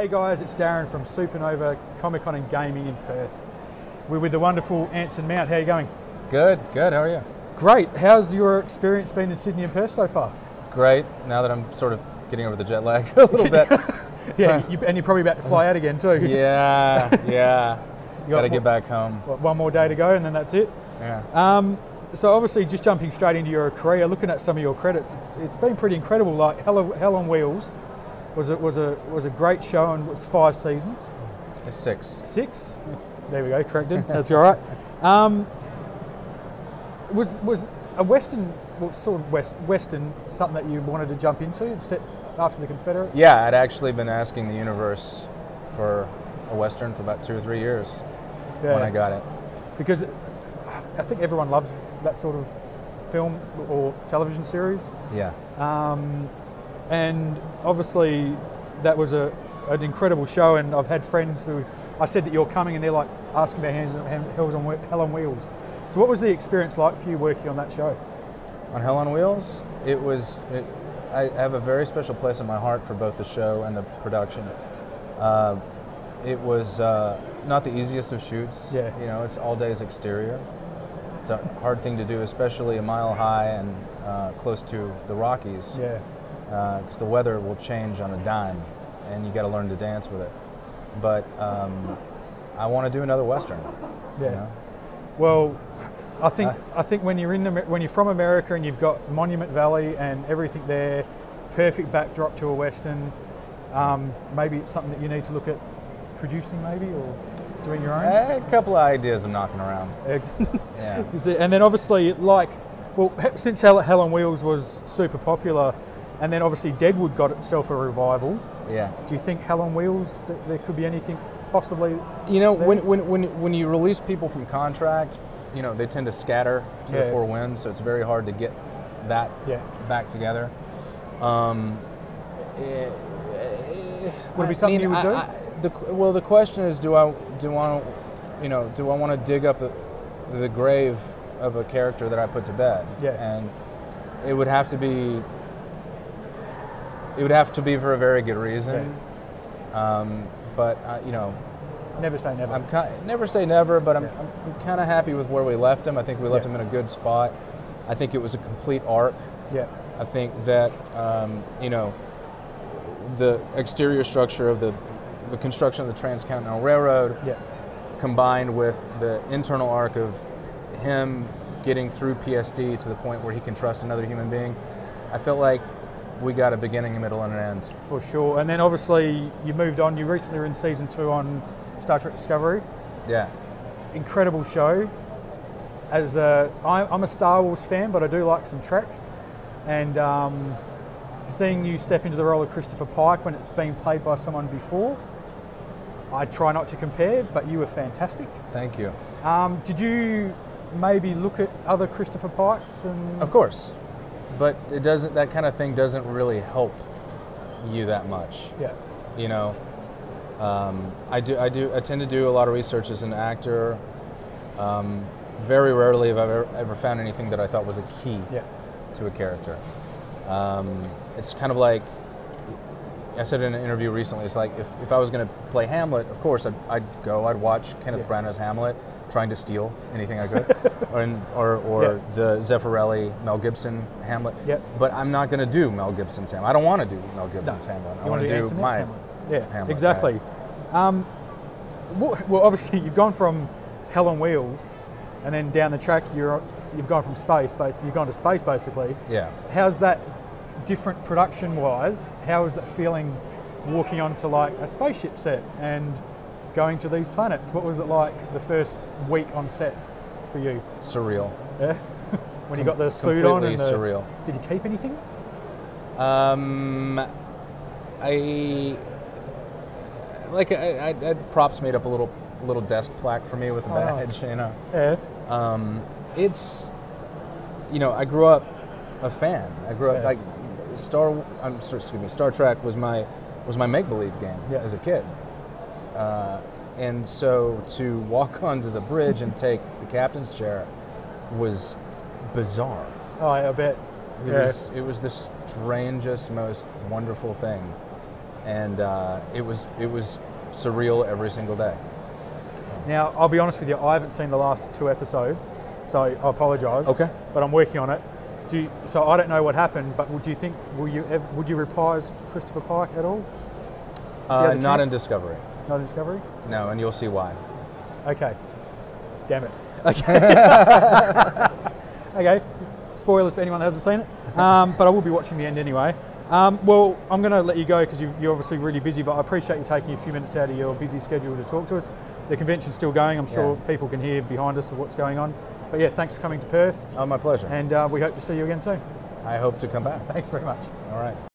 Hey guys, it's Darren from Supanova Comic Con and Gaming in Perth. We're with the wonderful Anson Mount. How are you going? Good, good. How are you? Great. How's your experience been in Sydney and Perth so far? Great. Now that I'm sort of getting over the jet lag a little bit. Yeah, and you're probably about to fly out again too. Yeah. Got to get back home. What, one more day to go and then that's it? Yeah. So obviously just jumping straight into your career, looking at some of your credits, it's been pretty incredible. Like Hell on Wheels was a great show and was 5 seasons. Six. Six? There we go, corrected. That's all right. Was a Western, well, sort of Western, something that you wanted to jump into set after the Confederate? Yeah, I'd actually been asking the universe for a Western for about 2 or 3 years when I got it. Because I think everyone loves that sort of film or television series. Yeah. And obviously that was an incredible show, and I've had friends who, I said that you're coming and they're like asking about Hell on Wheels. So what was the experience like for you working on that show? On Hell on Wheels? It was, I have a very special place in my heart for both the show and the production. It was not the easiest of shoots. Yeah. You know, it's all days exterior. It's a hard thing to do, especially a mile high and close to the Rockies. Yeah. Because the weather will change on a dime, and you got to learn to dance with it. But I want to do another Western. Yeah. You know? Well, I think when you're from America and you've got Monument Valley and everything there, perfect backdrop to a Western. Maybe it's something that you need to look at producing, maybe, or doing your own. A couple of ideas I'm knocking around. Yeah. And then obviously, since Hell on Wheels was super popular. And then obviously Deadwood got itself a revival. Yeah. Do you think Hell on Wheels, there could be anything possibly? You know, when you release people from contract, you know, they tend to scatter to the four winds, so it's very hard to get that back together. Would it be something you would do? Well, the question is, do I want to dig up the grave of a character that I put to bed? Yeah. And it would have to be. It would have to be for a very good reason, but you know, never say never. Never say never, but I'm kind of happy with where we left him. I think we left him in a good spot. I think it was a complete arc. Yeah. I think that you know, the exterior structure of the construction of the Transcontinental Railroad, combined with the internal arc of him getting through PSD to the point where he can trust another human being, I felt like. We got a beginning, a middle, and an end. For sure. And then obviously you moved on. You recently were in season 2 on Star Trek: Discovery. Yeah. Incredible show. As I'm a Star Wars fan, but I do like some Trek. And seeing you step into the role of Christopher Pike when it's been played by someone before, I try not to compare, but you were fantastic. Thank you. Did you maybe look at other Christopher Pikes? Of course. But it doesn't. That kind of thing doesn't really help you that much. Yeah. You know, I tend to do a lot of research as an actor. Very rarely have I ever found anything that I thought was a key to a character. It's kind of like I said in an interview recently. It's like if I was going to play Hamlet, of course I'd go. I'd watch Kenneth Brando's Hamlet, trying to steal anything I could, or the Zeffirelli, Mel Gibson, Hamlet. Yep. But I'm not going to do Mel Gibson's Hamlet. I don't want to do Mel Gibson's Hamlet. I want to do my Hamlet. Yeah, Hamlet, exactly. Right? Well, obviously, you've gone from Hell on Wheels, and then down the track, you've gone from you've gone to space, basically. Yeah. How's that different production-wise? How is that feeling walking onto, like, a spaceship set and going to these planets? What was it like the first week on set for you? Surreal. Yeah? When you got the suit on and surreal. Did you keep anything? I props made up a little desk plaque for me with a badge, you know. Yeah. It's, you know, I grew up a fan. I grew up, like, Star Trek was my make-believe game as a kid. And so to walk onto the bridge and take the captain's chair was bizarre. Oh, I bet. It was the strangest, most wonderful thing. and it was surreal every single day. Now, I'll be honest with you, I haven't seen the last two episodes, so I apologise. Okay. But I'm working on it. So I don't know what happened, but would you reprise Christopher Pike at all? Not in Discovery. Not in Discovery? No, and you'll see why. Okay. Damn it. Okay. Okay. Spoilers for anyone that hasn't seen it. But I will be watching the end anyway. Well, I'm going to let you go because you're obviously really busy, but I appreciate you taking a few minutes out of your busy schedule to talk to us. The convention's still going. I'm sure people can hear behind us of what's going on. But yeah, thanks for coming to Perth. Oh, my pleasure. And we hope to see you again soon. I hope to come back. Thanks very much. All right.